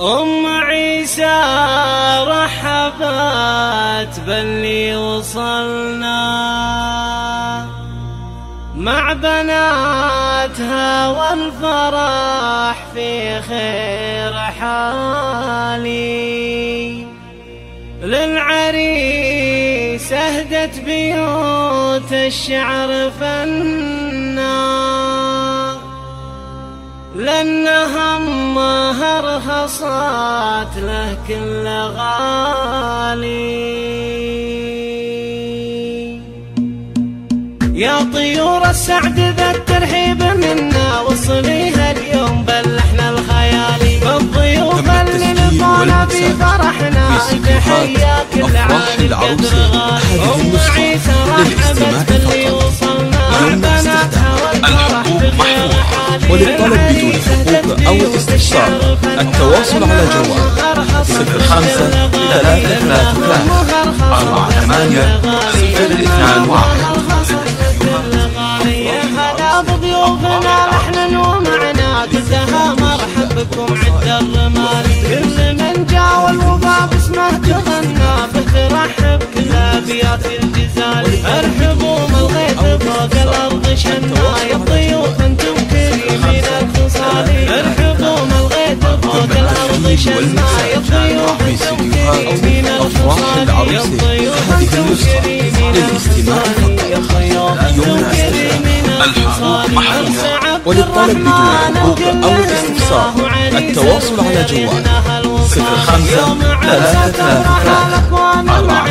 أم عيسى رحبت باللي وصلنا مع بناتها والفرح في خير حالي. للعريس أهدت بيوت الشعر فنا لأنها أمها رخصت له كل غالي. يا طيور السعد ذا الترحيب منا وصليها اليوم بلحنا الخيالي بالضيوف اللي لطانا في فرحنا تحية كل عالي قدرها. أم عيسى رحبت باللي وصلنا وللطلب بدون حقوق أو استفسار التواصل على جوال 05 33 41 05. وللطلب بدون حقوق أو استفسار التواصل على جوال 05 33 41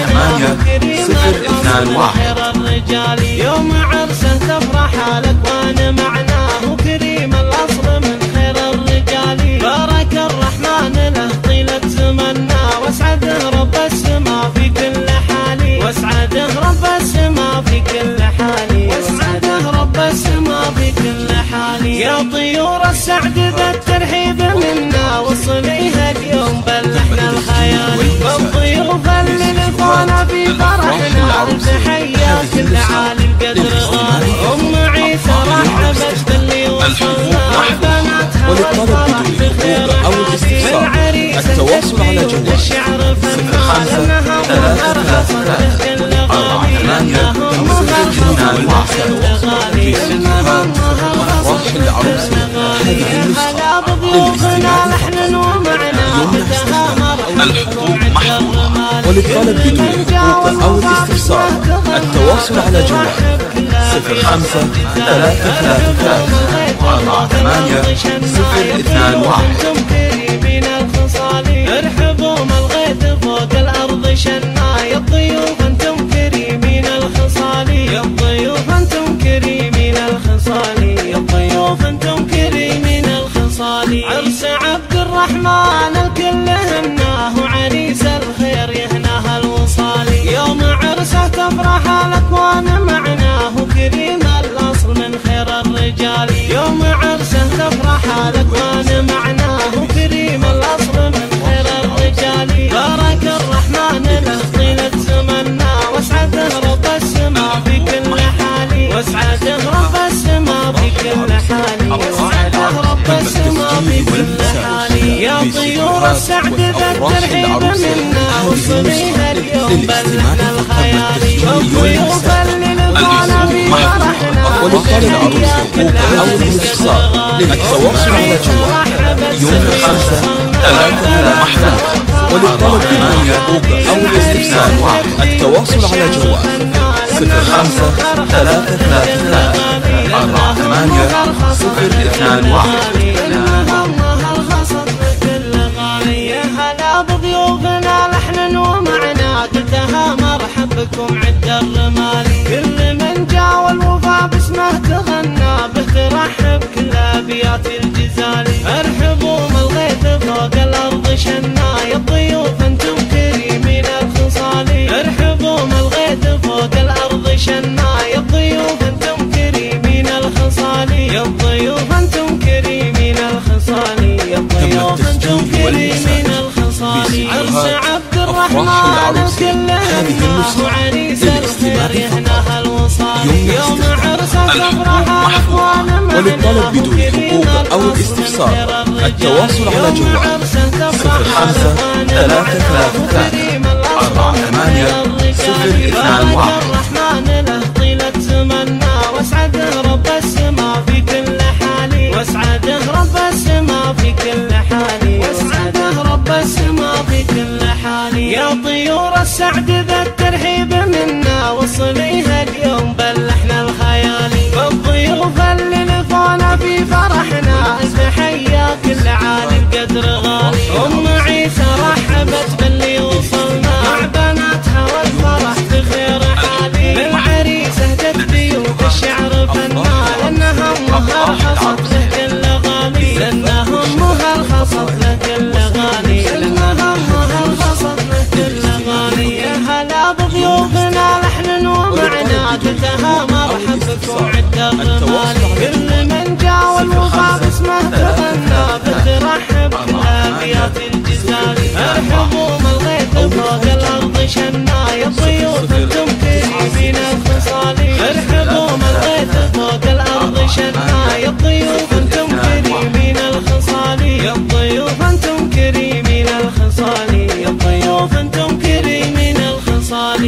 05 21. يوم عرسه تفرح لك وأنا معناه كريم الأصل من خير الرجالي. بارك الرحمن له طيلة زمنا واسعده رب السما في كل حالي واسعده رب السما في كل حالي واسعده رب السما في كل حالي. يا طيور السعد ذا الترحيب منا وصليها اليوم بلحنا الخيالي بالضيوف اللي لقونا في فرحنا تحية كل عالي بقدر غالي. أم عيسى رحبت باللي وصلنا بناتها والفرح بخير حالي. التواصل على جوال 05 33 41 05. وللطلب بدون حقوق أو استفسار التواصل على جوال 05 33 41 08 021. ارحبوا ملغيت فوق الأرض شنا يا الضيوف انتم كريمين الخصالي يا الضيوف انتم كريمين الخصالي يا الضيوف انتم كريمين الخصالي. عرس عبد الرحمن الكل همناه وعريس الخير يهناها الوصالي. يوم عرسه تفرح الأكوان معناه كريم الأصل من خير الرجال. يوم عرسه تفرح الأكوان معناه كريم الأصل من خير الرجال. بارك الرحمن له طيلة زمنا واسعده رب السما في كل حالي واسعده رب السما في كل حالي واسعده رب السما في كل حالي. يا طيور السعد ذا الترحيب منا وصليها اليوم بلحنا الخيالي بالضيوف اللي لقانا في فرحنا وتحية كل عالي التواصل على جوال 05 33 41. وللطلب بدون حقوق أو استفسار التواصل على جوال 05 33 41 08 021. قلتها مرحب بكم عد الرمالي. كل من جاء والوفا باسمه تغنى به ترحب كل ابيات الجزالي. ارحبوا ملغيت فوق الارض شنا يا الضيوف انتم كريمين الخصالي. ارحبوا ملغيت فوق الارض شنا يا الضيوف انتم كريمين الخصالي يا الضيوف انتم كريمين الخصالي يا الضيوف انتم كريمين الخصالي. عرس الرحمن الكل همناه وعريس الخير يهناها الوصالي. يوم عرسه الحقوق محفوظة، وللطلب بدون حقوق أو الاستفسار التواصل على جوال 05-333-480-201. يا طيور السعد ذا الترحيب منا وصليها اليوم بلحنا الخيالي، والضيوف اللي لفونا في فرحنا التحية كل عالي القدر غالي. أم عيسى رحبت باللي وصلنا مع بناتها والفرح بخير حالي، بالعريس اهدت بيوت الشعر فنان انها امها الخصب له كل غالي، لانها امها الخصب له كل غالي، لانها امها الخصب بضيوفنا لحن ومعنا جدها مرحب وعده غمالي، كل من جاء والوفا باسمه تغنى بترحب بالابيات الجزالي. ارحبوا من غيث فوق الارض شنا، يا ضيوف انتم كريمين الخصالي، ارحبوا من غيث فوق الارض شنا، يا ضيوف انتم كريمين الخصالي، يا ضيوف انتم كريمين الخصالي، يا ضيوف انتم كريمين الخصالي.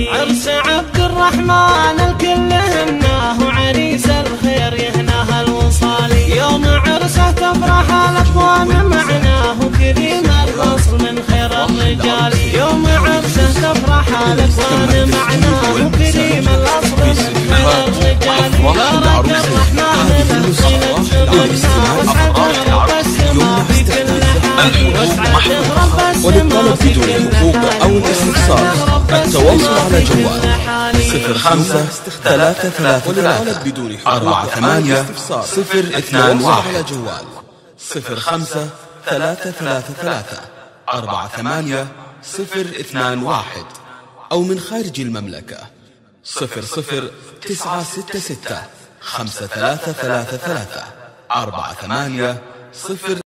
عرس عبد الرحمن الكل هناه وعريس الخير يهناها الوصالي، يوم عرسه تفرح الاكوان معناه وكريم الوصل من خير الرجال، يوم عرسه تفرح الاكوان معناه وكريم الاصل من خير الرجال. بارك الرحمن لخيلة شبابنا واسعده رب في كل حال، واسعده رب في كل حال، أو الاستفسار التواصل على جوال 05-333-480-201 على جوال 05-333-480-201 أو من خارج المملكة 00966-5333-480-0